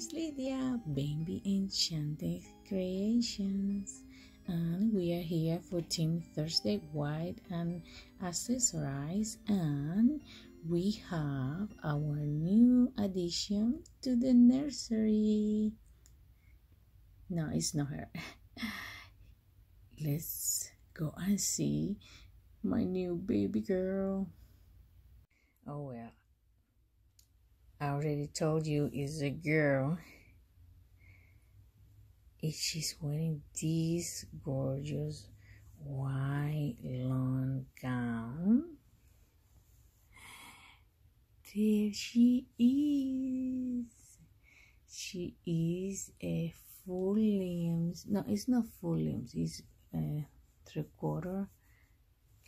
is Lydia, Baby Enchanted Creations, and we are here for Team Thursday White and Accessories, and we have our new addition to the nursery. No, it's not her. Let's go and see my new baby girl. Oh well, I already told you it's a girl. And she's wearing this gorgeous white long gown. There she is. She is a full limbs. No, it's not full limbs. It's a three-quarter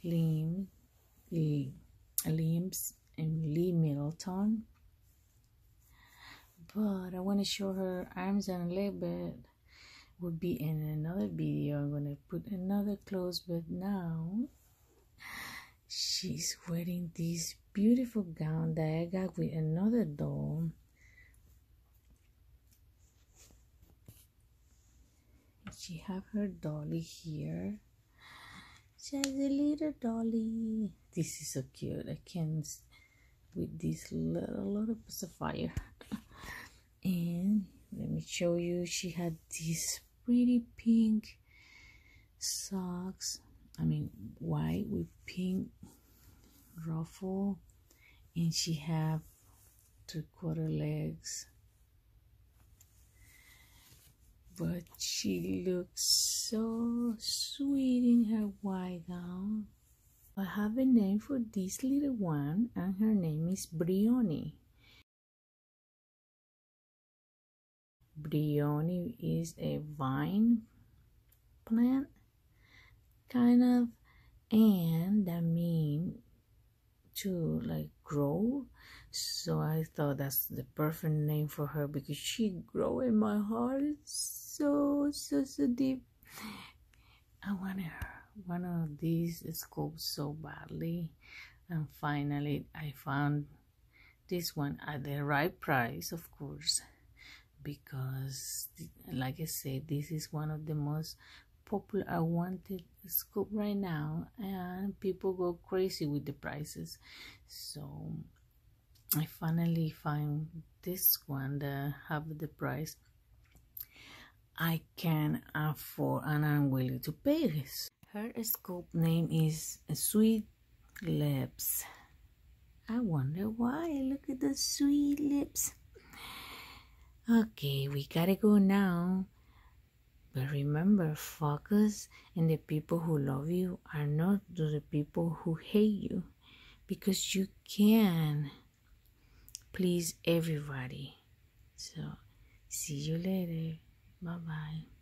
limbs and Lee Middleton. But I want to show her arms and legs, but will be in another video. I'm gonna put another clothes, but now she's wearing this beautiful gown that I got with another doll. She have her dolly here. She has a little dolly. This is so cute. I can't with this little pacifier. And let me show you, she had these pretty pink socks, I mean white with pink ruffle, and she have three-quarter legs, but she looks so sweet in her white gown. I have a name for this little one, and her name is Bryony. Bryony is a vine plant, kind of, and that means to like grow. So I thought that's the perfect name for her, because she grow in my heart so deep. I wanted her one of these sculpts so badly, and finally I found this one at the right price, of course. Because, like I said, this is one of the most popular I wanted scoop right now, and people go crazy with the prices. So I finally find this one that have the price I can afford and I'm willing to pay this. Her scoop name is Sweet Lips. I wonder why. Look at the sweet lips. Okay, we gotta go now, but remember, focus on the people who love you and not the people who hate you, because you can please everybody. So see you later. Bye bye.